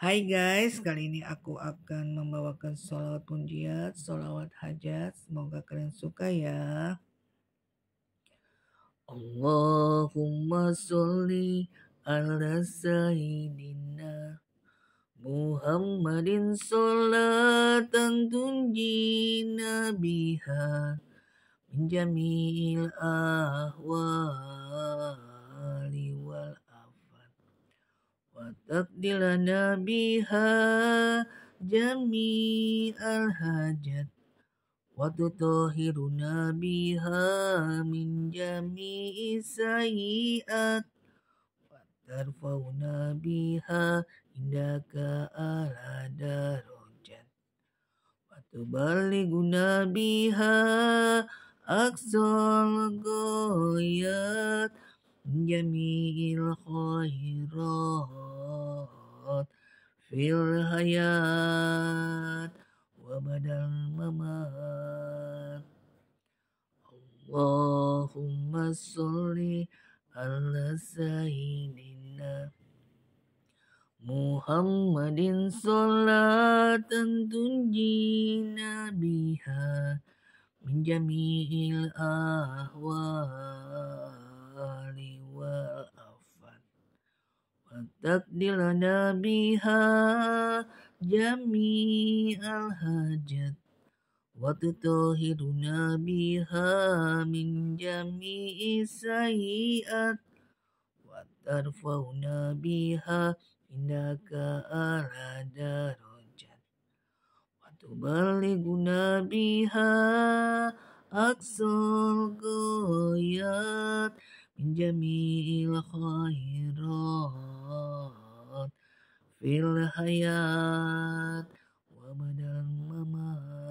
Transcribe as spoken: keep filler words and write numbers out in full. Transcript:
Hai guys, kali ini aku akan membawakan sholawat Munjiyat, sholawat Hajat. Semoga kalian suka ya. Allahumma sholli ala sayyidina Muhammadin sholatan tunjina biha min jami'il ahwali wal taqdilana biha jami'al hajat wa tutahhiruna biha min jami'i sayyi'at wa tarfa'una biha indaka ala darajat wa tuballighuna biha aqsal ghayat min jami'il khairat fil hayat wa badal mamat. Allahumma sholli ala sayyidina Muhammadin sholatan tunjina biha min jami'il ahwali wal taqdilana biha jami'al hajat wa tutahhiruna biha min jami'i sayyi'at wa tarfa'una biha indaka ala darajat wa tuballighuna biha aqsal ghayat min jami'il khairat fil hayat